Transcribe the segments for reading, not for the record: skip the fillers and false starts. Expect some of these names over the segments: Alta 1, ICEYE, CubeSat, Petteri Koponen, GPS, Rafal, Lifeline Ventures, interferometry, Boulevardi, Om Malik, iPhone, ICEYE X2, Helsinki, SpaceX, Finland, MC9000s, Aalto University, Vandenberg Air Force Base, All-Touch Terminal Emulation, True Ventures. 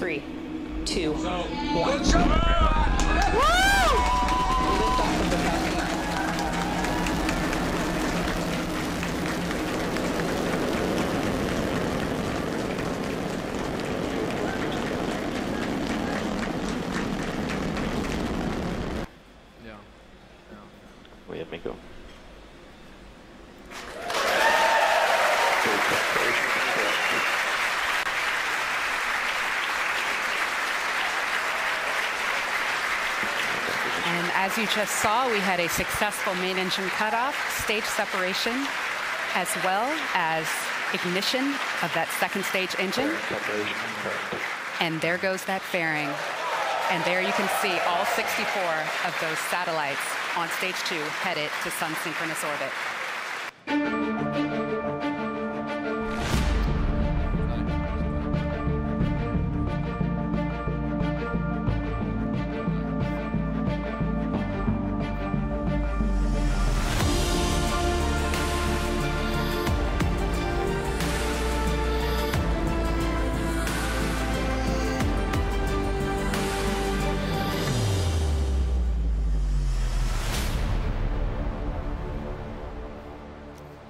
3, 2, 1. Good job, everyone! Woo! We lift off of the parking lot. Yeah. Oh, yeah, Miko. As you just saw, we had a successful main engine cutoff, stage separation, as well as ignition of that second stage engine. And there goes that fairing. And there you can see all 64 of those satellites on stage 2 headed to sun synchronous orbit.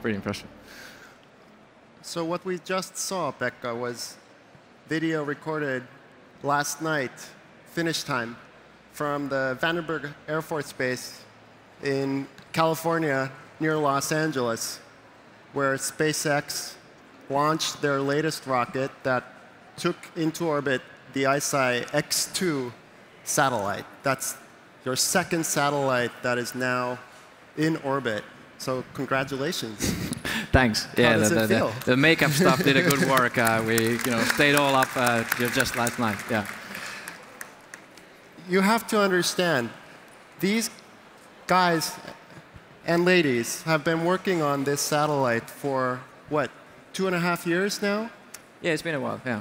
Pretty impressive. So what we just saw, Pekka, was video recorded last night, Finnish time, from the Vandenberg Air Force Base in California near Los Angeles, where SpaceX launched their latest rocket that took into orbit the ICEYE X2 satellite. That's your second satellite that is now in orbit. So congratulations. Thanks. Yeah, the makeup stuff did a good work. We stayed all up just last night. Yeah. You have to understand, these guys and ladies have been working on this satellite for, what, 2.5 years now? Yeah, it's been a while, yeah.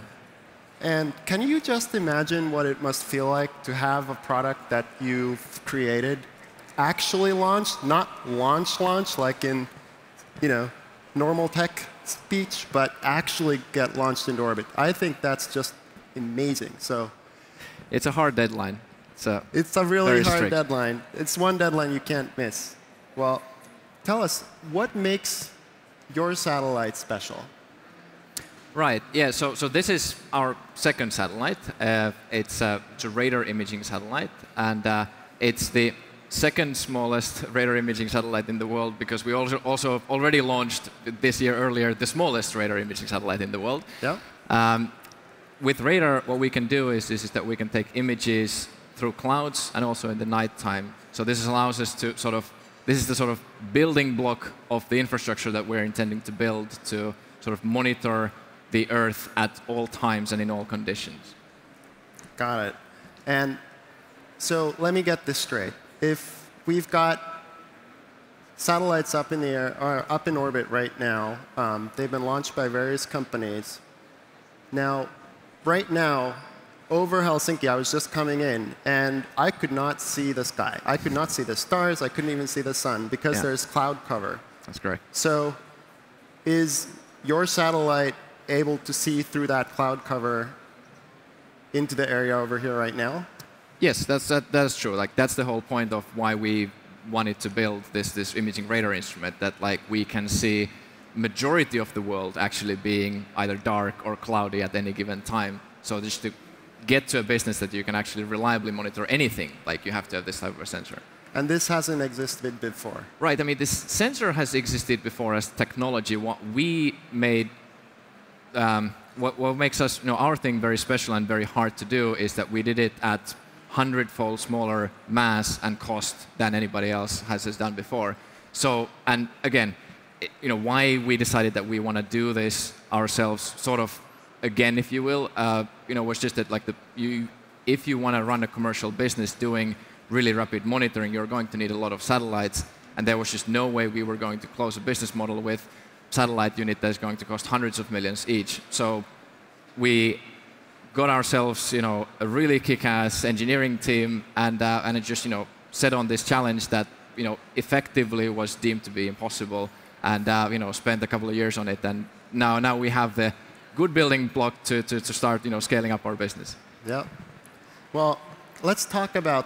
And can you just imagine what it must feel like to have a product that you've created actually launched, not launch like in, normal tech speech, but actually get launched into orbit. I think that's just amazing. So it's a hard deadline. It's a really hard deadline. It's one deadline you can't miss. Well, tell us, what makes your satellite special? Right. Yeah. So this is our second satellite. It's a radar imaging satellite, and it's the second smallest radar imaging satellite in the world, because we also already launched this year earlier the smallest radar imaging satellite in the world. Yeah. With radar, what we can do is that we can take images through clouds and also in the nighttime. So this allows us to this is the building block of the infrastructure that we're intending to build to monitor the Earth at all times and in all conditions. Got it. And so let me get this straight. If we've got satellites up in the air, or up in orbit right now, they've been launched by various companies. Now, right now, over Helsinki, I was just coming in, and I could not see the sky. I could not see the stars. I couldn't even see the sun because there's cloud cover. That's correct. So, is your satellite able to see through that cloud cover into the area over here right now? Yes, that's true. Like, that's the whole point of why we wanted to build this imaging radar instrument, that we can see majority of the world actually being either dark or cloudy at any given time. So just to get to a business that you can actually reliably monitor anything, you have to have this type of a sensor. And this hasn't existed before. Right. I mean, this sensor has existed before as technology. What we made, what makes us, our thing very special and very hard to do is that we did it at 100-fold smaller mass and cost than anybody else has done before. So, and again, why we decided that we want to do this ourselves, again, if you will, was just that if you want to run a commercial business doing really rapid monitoring, you're going to need a lot of satellites, and there was just no way we were going to close a business model with satellite unit that's going to cost hundreds of millions each. So we got ourselves, a really kick-ass engineering team, and it just, set on this challenge that, effectively was deemed to be impossible, and spent a couple of years on it, and now we have the good building block to start, scaling up our business. Yeah. Well, let's talk about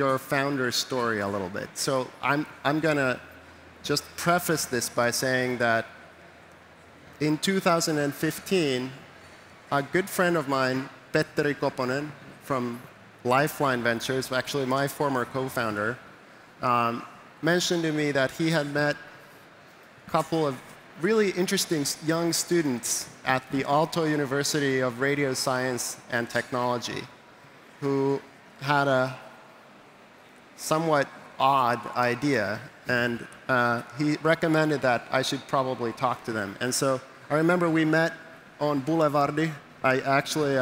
your founder story a little bit. So I'm gonna just preface this by saying that in 2015, a good friend of mine, Petteri Koponen from Lifeline Ventures, actually my former co-founder, mentioned to me that he had met a couple of really interesting young students at the Aalto University of Radio Science and Technology who had a somewhat odd idea, and he recommended that I should probably talk to them. And so I remember we met on Boulevardi. I actually,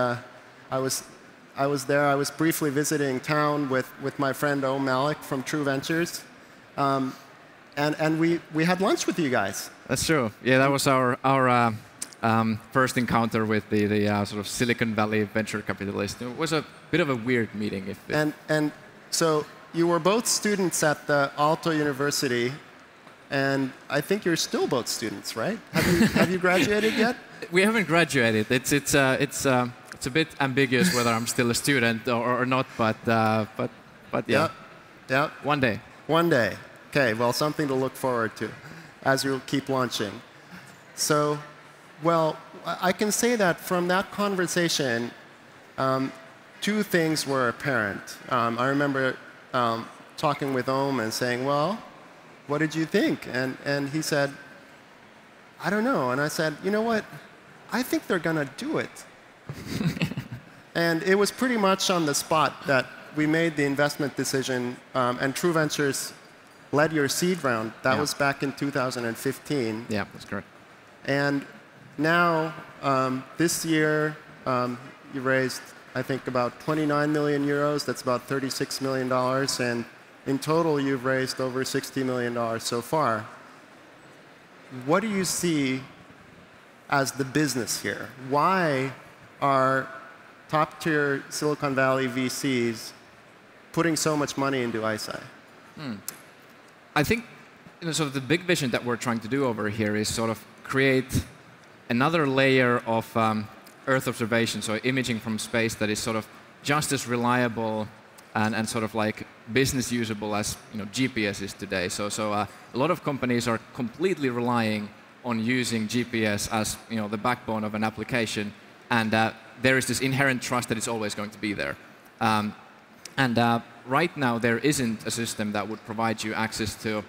I was there. I was briefly visiting town with my friend Om Malik from True Ventures, and we had lunch with you guys. That's true. Yeah, that was our first encounter with the sort of Silicon Valley venture capitalist. It was a bit of a weird meeting. And so you were both students at the Aalto University, and I think you're still both students, right? Have you graduated yet? We haven't graduated. It's a bit ambiguous whether I'm still a student or not, but yeah. Yeah. One day. One day. Okay. Well, something to look forward to as you keep launching. So, well, I can say that from that conversation, two things were apparent. I remember talking with Om and saying, well, what did you think? And he said, I don't know. And I said, you know what? I think they're going to do it. And it was pretty much on the spot that we made the investment decision, and True Ventures led your seed round. That was back in 2015. Yeah, that's correct. And now, this year, you raised, I think, about 29 million euros. That's about $36 million. And in total, you've raised over $60 million so far. What do you see as the business here? Why are top-tier Silicon Valley VCs putting so much money into ICEYE? I think sort of the big vision that we're trying to do over here is sort of create another layer of Earth observation, so imaging from space that is sort of just as reliable and sort of like business usable as GPS is today. So a lot of companies are completely relying on using GPS as the backbone of an application. And there is this inherent trust that it's always going to be there. And right now, there isn't a system that would provide you access to,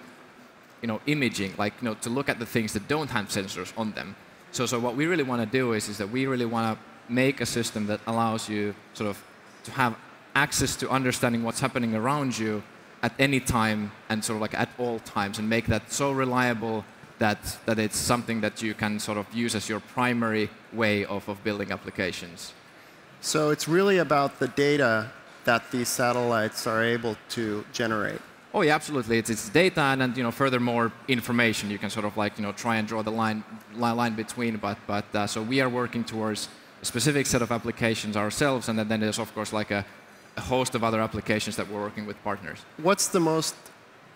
imaging, like to look at the things that don't have sensors on them. So what we really want to do is that we really want to make a system that allows you sort of to have access to understanding what's happening around you at any time and sort of like at all times, and make that so reliable that it's something that you can sort of use as your primary way of building applications. So it's really about the data that these satellites are able to generate. Oh yeah, absolutely. It's data and furthermore information. You can sort of like try and draw the line between. But so we are working towards a specific set of applications ourselves, and then there's of course like a host of other applications that we're working with partners. What's the most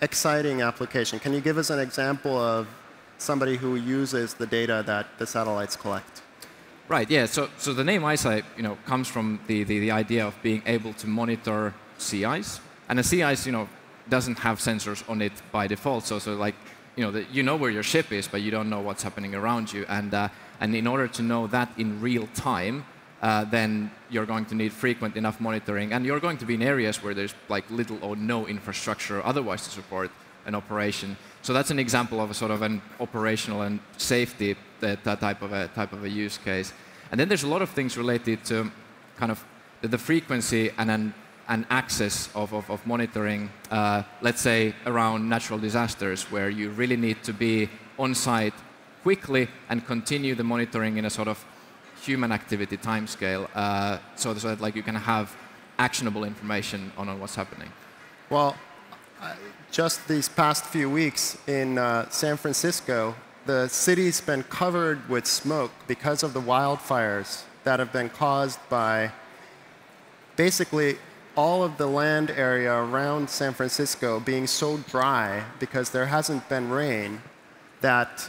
exciting application? Can you give us an example of somebody who uses the data that the satellites collect? Right, yeah, so the name ICEYE, comes from the idea of being able to monitor sea ice. And a sea ice, doesn't have sensors on it by default. So like, you know where your ship is, but you don't know what's happening around you. And in order to know that in real time, then you're going to need frequent enough monitoring. And you're going to be in areas where there's like little or no infrastructure otherwise to support an operation. So that's an example of a sort of an operational and safety type of a use case. And then there's a lot of things related to kind of the frequency and access of monitoring, let's say, around natural disasters, where you really need to be on site quickly and continue the monitoring in a sort of human activity timescale, so that like you can have actionable information on what's happening. Well, just these past few weeks in San Francisco, the city's been covered with smoke because of the wildfires that have been caused by basically all of the land area around San Francisco being so dry because there hasn't been rain that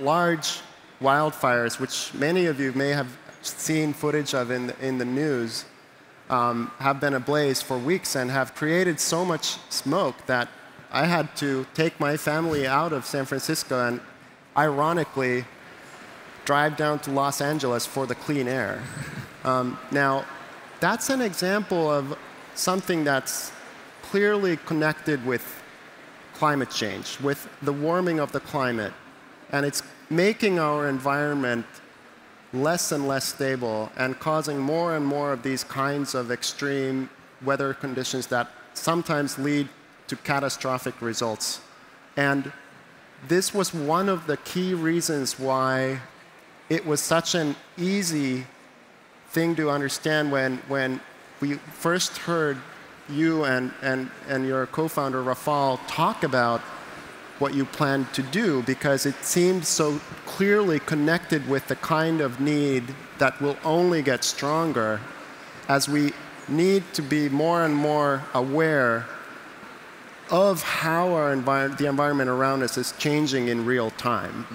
large wildfires, which many of you may have seen footage of in the news, have been ablaze for weeks and have created so much smoke that I had to take my family out of San Francisco and, ironically, drive down to Los Angeles for the clean air. Now, that's an example of something that's clearly connected with climate change, with the warming of the climate. And it's making our environment less and less stable and causing more and more of these kinds of extreme weather conditions that sometimes lead to catastrophic results. And this was one of the key reasons why it was such an easy thing to understand when we first heard you and your co-founder, Rafal, talk about what you planned to do, because it seemed so clearly connected with the kind of need that will only get stronger as we need to be more and more aware of how our the environment around us is changing in real time.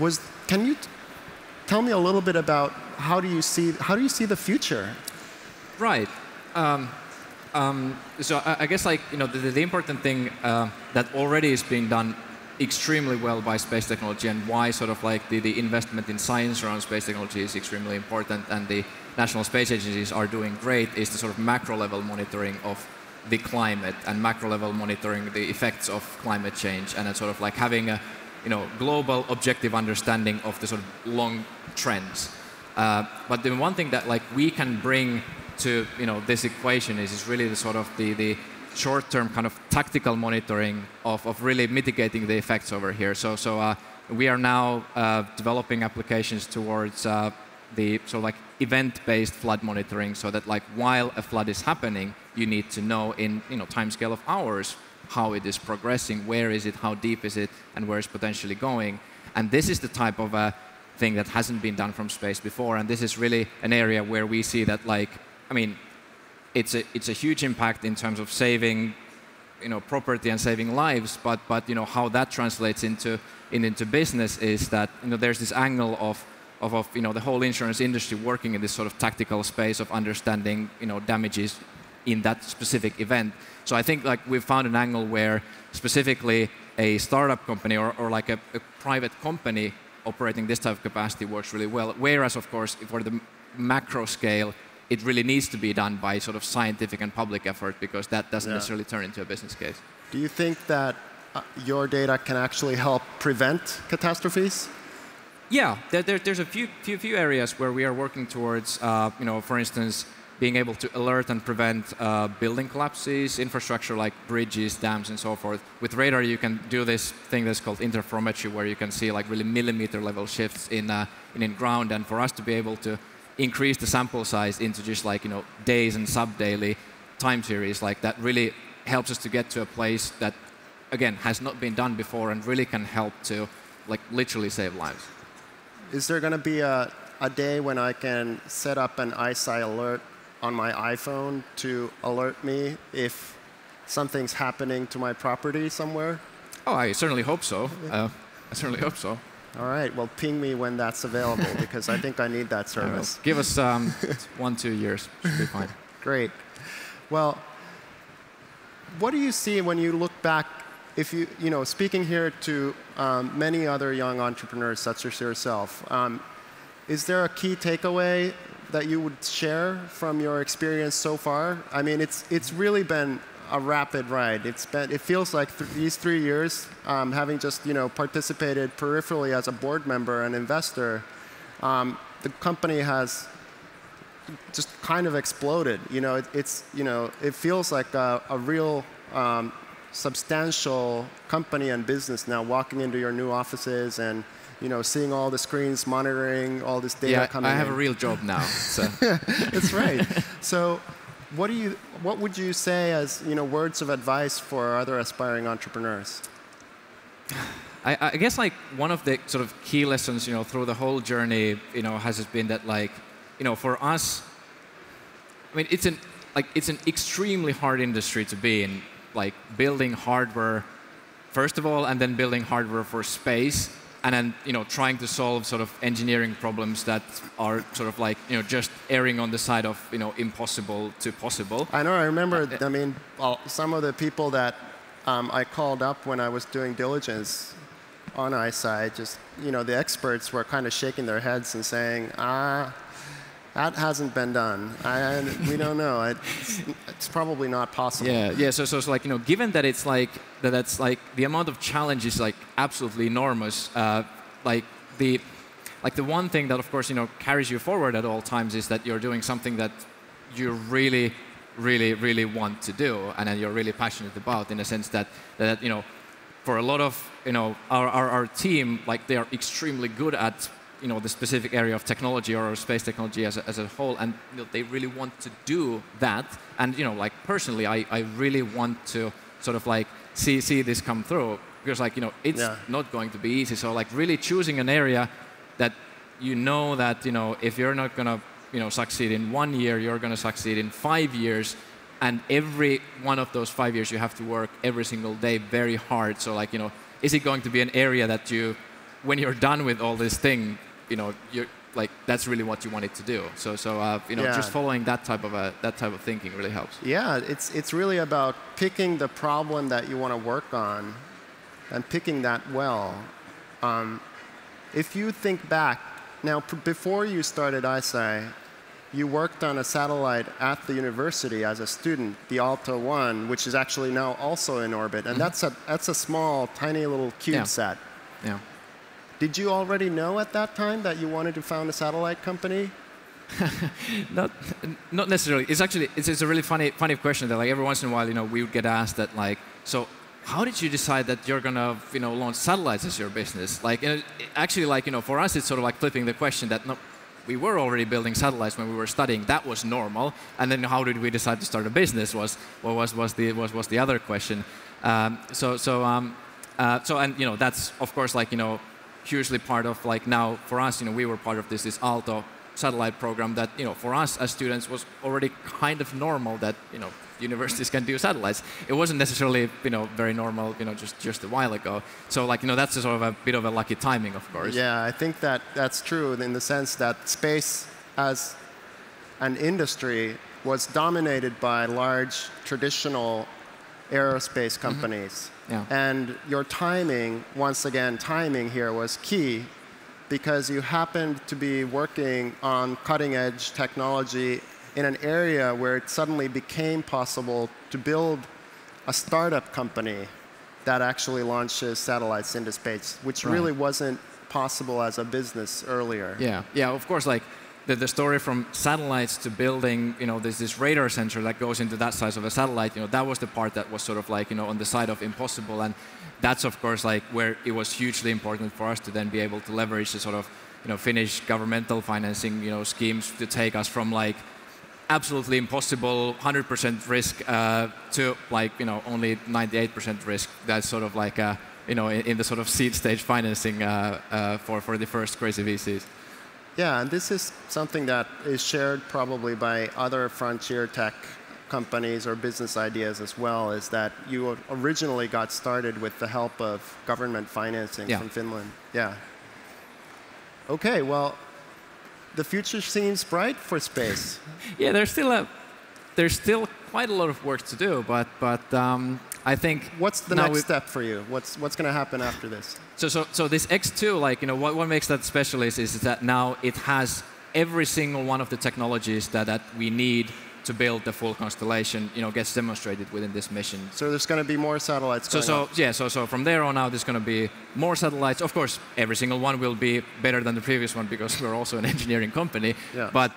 Mm-hmm. Can you tell me a little bit about how do you see the future? Right. So I guess, like, you know, the important thing that already is being done extremely well by space technology, and why sort of like the investment in science around space technology is extremely important, and the national space agencies are doing great, is the sort of macro level monitoring of the climate and macro level monitoring the effects of climate change, and sort of like having a, you know, global objective understanding of the sort of long trends. But the one thing that, like, we can bring to, you know, this equation is really the sort of the short-term kind of tactical monitoring of really mitigating the effects over here. So we are now developing applications towards the sort of like event-based flood monitoring, so that, like, while a flood is happening, you need to know in, you know, timescale of hours how it is progressing, where is it, how deep is it, and where it's potentially going. And this is the type of thing that hasn't been done from space before. And this is really an area where we see that, like, I mean, it's a huge impact in terms of saving, you know, property and saving lives. But you know how that translates into business is that, you know, there's this angle of you know, the whole insurance industry working in this sort of tactical space of understanding, you know, damages in that specific event. So I think, like, we've found an angle where specifically a startup company or like a private company operating this type of capacity works really well. Whereas, of course, for the macro scale, it really needs to be done by sort of scientific and public effort, because that doesn't necessarily turn into a business case. Do you think that your data can actually help prevent catastrophes? Yeah, there's a few areas where we are working towards, you know, for instance, being able to alert and prevent building collapses, infrastructure like bridges, dams, and so forth. With radar, you can do this thing that's called interferometry, where you can see, like, really millimeter-level shifts in ground. And for us to be able to increase the sample size into just, like, you know, days and sub-daily time series, like, that really helps us to get to a place that, again, has not been done before and really can help to, like, literally save lives. Is there going to be a day when I can set up an ICEYE alert on my iPhone to alert me if something's happening to my property somewhere? Oh, I certainly hope so. I certainly hope so. All right. Well, ping me when that's available, because I think I need that service. Give us 1-2 years. Should be fine. Great. Well, what do you see when you look back? If you know, speaking here to many other young entrepreneurs such as yourself, is there a key takeaway that you would share from your experience so far? I mean, it's really been a rapid ride. It feels like these 3 years, having just, you know, participated peripherally as a board member and investor, the company has just kind of exploded. You know, it feels like a real substantial company and business now, walking into your new offices and, you know, seeing all the screens, monitoring all this data coming in. I have a real job now. So. That's right. So, what would you say as, you know, words of advice for other aspiring entrepreneurs? I guess, like, one of the sort of key lessons, you know, through the whole journey, you know, has been that, like, you know, for us, I mean, it's an extremely hard industry to be in, like building hardware, first of all, and then building hardware for space. and then trying to solve sort of engineering problems that are sort of like just erring on the side of impossible to possible. I know. I remember. I mean, some of the people that I called up when I was doing diligence on ICEYE, just the experts were kind of shaking their heads and saying, "Ah, that hasn't been done. We don't know. It's probably not possible." Yeah, yeah. So it's like given that it's like that's like the amount of challenge is like absolutely enormous. Like the one thing that of course carries you forward at all times is that you're doing something that you really want to do, and then you're really passionate about. In a sense that for a lot of our team, like they are extremely good at the specific area of technology or space technology as a whole, and they really want to do that. And like personally, I really want to sort of like see this come through, because like it's not going to be easy. So like really choosing an area that that if you're not gonna succeed in 1 year, you're gonna succeed in 5 years. And every one of those 5 years, you have to work every single day very hard. So like, is it going to be an area that you, when you're done with all this thing, you're like, that's really what you wanted to do. So just following that type of thinking really helps. Yeah, it's really about picking the problem that you want to work on, and picking that well. If you think back now, before you started ICEYE, you worked on a satellite at the university as a student, the Alta 1, which is actually now also in orbit. And that's a small, tiny little CubeSat. Yeah. Yeah. Did you already know at that time that you wanted to found a satellite company? Not necessarily. It's actually it's a really funny question that like every once in a while we would get asked that like, so how did you decide that you're gonna launch satellites as your business? Like actually like for us it's sort of like flipping the question that no. We were already building satellites when we were studying. That was normal. And then, how did we decide to start a business? Was the other question. And that's of course like hugely part of like now for us. We were part of this Aalto satellite program that for us as students was already kind of normal that universities can do satellites. It wasn't necessarily very normal just a while ago. So like that's a sort of a bit of a lucky timing, of course. Yeah, I think that's true in the sense that space as an industry was dominated by large traditional aerospace companies. Mm-hmm. Yeah. And your timing, once again, timing here was key, because you happened to be working on cutting edge technology in an area where it suddenly became possible to build a startup company that actually launches satellites into space, which really wasn't possible as a business earlier. Yeah, yeah, of course, like the story from satellites to building, this radar sensor that goes into that size of a satellite, that was the part that was sort of like, on the side of impossible. And that's, of course, like where it was hugely important for us to then be able to leverage the sort of, Finnish governmental financing, schemes to take us from like, absolutely impossible, 100% risk to like only 98% risk. That's sort of like in the sort of seed stage financing for the first crazy VCs. Yeah, and this is something that is shared probably by other frontier tech companies or business ideas as well. Is that you originally got started with the help of government financing from Finland? Yeah. Okay, well. The future seems bright for space. Yeah, there's still quite a lot of work to do, but I think what's the next step for you? What's going to happen after this? So this X2, like what makes that special is that now it has every single one of the technologies that we need to build the full constellation. Gets demonstrated within this mission. So there's going to be more satellites. So from there on out, there's going to be more satellites. Of course, every single one will be better than the previous one because we're also an engineering company. Yeah. But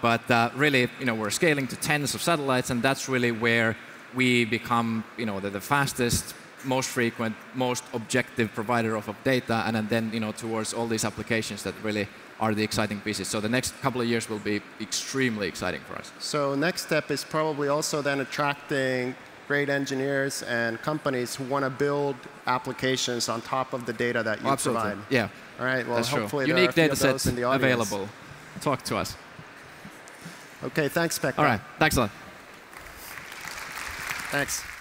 really, we're scaling to tens of satellites, and that's really where we become, the fastest, most frequent, most objective provider of data, and then towards all these applications that really are the exciting pieces. So the next couple of years will be extremely exciting for us. So next step is probably also then attracting great engineers and companies who want to build applications on top of the data that you provide. Yeah. All right. Well, hopefully there are a few of those in the audience. Unique data sets available. Talk to us. Okay. Thanks, Pekka. All right. Thanks a lot. Thanks.